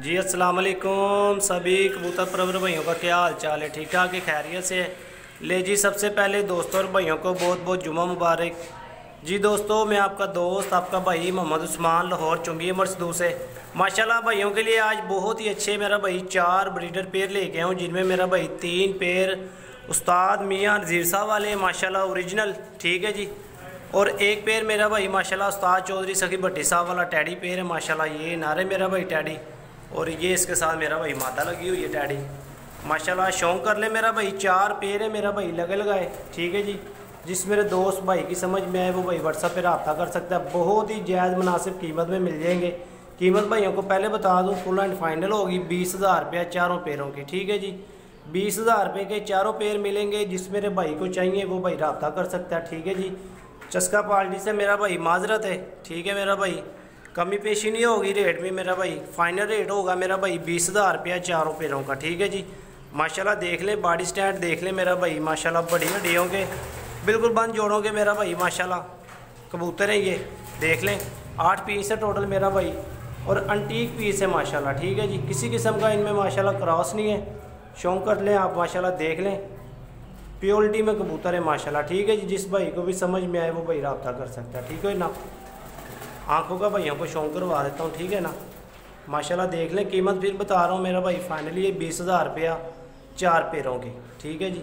जी अस्सलाम वालेकुम। सभी कबूतर परवर भाइयों का क्या हाल चाल है, ठीक ठाक है, खैरियत से है। ले जी सबसे पहले दोस्तों और भाइयों को बहुत बहुत जुमा मुबारक। जी दोस्तों, मैं आपका दोस्त आपका भाई मोहम्मद उस्मान लाहौर चुंगी मरसदू से। माशाल्लाह भाइयों के लिए आज बहुत ही अच्छे मेरा भाई 4 ब्रीडर पेयर ले गया हूँ, जिनमें मेरा भाई 3 पेयर उस्ताद मियांजीर साहब वाले माशाल्लाह ओरिजिनल, ठीक है जी, और 1 पेयर मेरा भाई माशाल्लाह उस्ताद चौधरी सखी भट्टी साहब वाला टैडी पेयर है। माशाल्लाह ये नारे मेरा भाई टैडी, और ये इसके साथ मेरा भाई मादा लगी हुई है टैडी। माशाल्लाह शौक कर ले मेरा भाई 4 पेयर है मेरा भाई लगे लगाए, ठीक है जी। जिस मेरे दोस्त भाई की समझ में आए वो भाई व्हाट्सएप पे रब्ता कर सकता है, बहुत ही जायज़ मुनासिब कीमत में मिल जाएंगे। कीमत भाइयों को पहले बता दूं फुल एंड फाइनल होगी 20,000 रुपया चारों पेयरों की, ठीक है जी। 20,000 रुपये के चारों पेयर मिलेंगे, जिस मेरे भाई को चाहिए वो भाई रब्ता कर सकता है, ठीक है जी। चस्का पार्टी से मेरा भाई माजरत है, ठीक है मेरा भाई, कमी पेशी नहीं होगी रेट में मेरा भाई। फाइनल रेट होगा मेरा भाई 20,000 रुपया चारों पेयरों का, ठीक है जी। माशाल्लाह देख ले, बॉडी स्टैंड देख ले मेरा भाई, माशाल्लाह बढ़िया डी होंगे, बिल्कुल बंद जोड़ों के मेरा भाई। माशाल्लाह कबूतर है ये, देख लें 8 पीस है टोटल मेरा भाई, और अंटीक पीस है माशाल्लाह, ठीक है जी। किसी किस्म का इनमें माशाल्लाह क्रॉस नहीं है, शौक कर लें आप माशाल्लाह, देख लें प्योरिटी में कबूतर है माशाल्लाह, ठीक है जी। जिस भाई को भी समझ में आए वो भाई रब्ता कर सकता है, ठीक है ना। आँखों का भाइयों को शौक करवा देता हूँ, ठीक है ना। माशाल्लाह देख लें, कीमत फिर बता रहा हूँ मेरा भाई फाइनली ये 20,000 रुपया 4 पेरों की, ठीक है जी।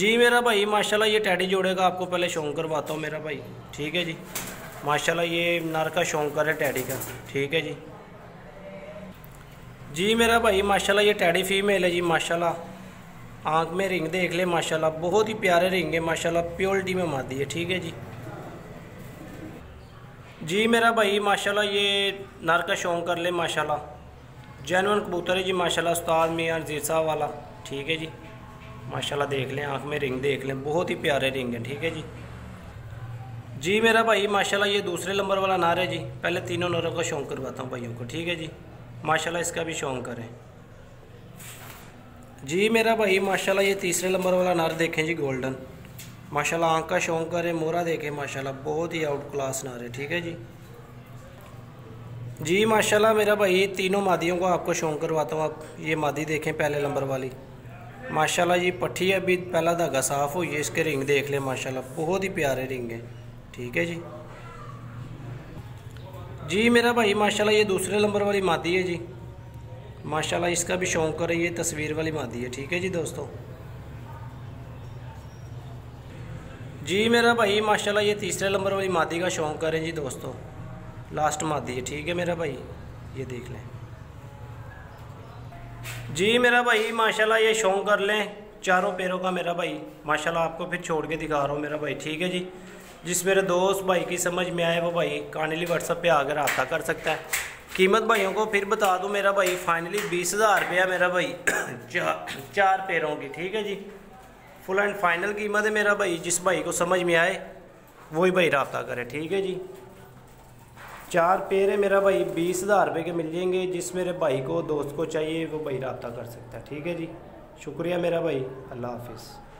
जी मेरा भाई माशाल्लाह ये टैडी जोड़े का आपको पहले शौक करवाता हूँ मेरा भाई, ठीक है जी। माशाल्लाह ये नर का शौक कर है टैडी का, ठीक है जी। जी मेरा भाई माशाल्लाह ये टैडी फीमेल है जी, माशाल्लाह आँख में रिंग देख ले माशाल्लाह, बहुत ही प्यारे रिंग है माशाल्लाह, प्योरिटी में मादी है, ठीक है जी। जी मेरा भाई माशाल्लाह ये नर का शौक कर ले माशाल्लाह, जेन्युइन कबूतर है जी माशाल्लाह उस्ताद मियांजीर साहब वाला, ठीक है जी। माशाल्लाह देख लें, आँख में रिंग देख लें, बहुत ही प्यारे रिंग है, ठीक है जी। जी मेरा भाई माशाल्लाह ये दूसरे नंबर वाला नार है जी, पहले तीनों नारों का शौक करवाता हूँ भाइयों को, ठीक है जी। माशाल्लाह इसका भी शौक करें। जी मेरा भाई माशाल्लाह ये तीसरे नंबर वाला नार देखें जी, गोल्डन माशाल्लाह आँख का शौक करें, मोरा देखें माशाल्लाह, बहुत ही आउट क्लास नार है, ठीक है जी। जी माशाल्लाह मेरा भाई तीनों मादियों को आपको शौक करवाता हूँ। आप ये मादी देखें पहले नंबर वाली, माशाल्लाह जी पट्टी अभी पहला धागा साफ़ हुई है, इसके रिंग देख ले माशाल्लाह, बहुत ही प्यारे रिंग है, ठीक है जी। जी मेरा भाई माशाल्लाह ये दूसरे नंबर वाली मादी है जी, माशाल्लाह इसका भी शौक कर रही है, तस्वीर वाली मादी है, ठीक है जी दोस्तों। जी मेरा भाई माशाल्लाह ये तीसरे नंबर वाली मादी का शौक करें जी दोस्तों, लास्ट मादी है, ठीक है मेरा भाई, ये देख लें। जी मेरा भाई माशाल्लाह ये शौक कर लें चारों पैरों का मेरा भाई, माशाल्लाह आपको फिर छोड़ के दिखा रहा हूँ मेरा भाई, ठीक है जी। जिस मेरे दोस्त भाई की समझ में आए वो भाई काइंडली व्हाट्सअप पे आकर रब्ता कर सकता है। कीमत भाइयों को फिर बता दूँ मेरा भाई फाइनली 20,000 रुपया मेरा भाई 4 पैरों की, ठीक है जी। फुल एंड फाइनल कीमत है मेरा भाई, जिस भाई को समझ में आए वही भाई रब्ता करे, ठीक है जी। 4 पेयर है मेरा भाई, 20,000 रुपये के मिल जाएंगे, जिस मेरे भाई को दोस्त को चाहिए वो भाई रब्ता कर सकता है, ठीक है जी। शुक्रिया मेरा भाई, अल्लाह हाफिज़।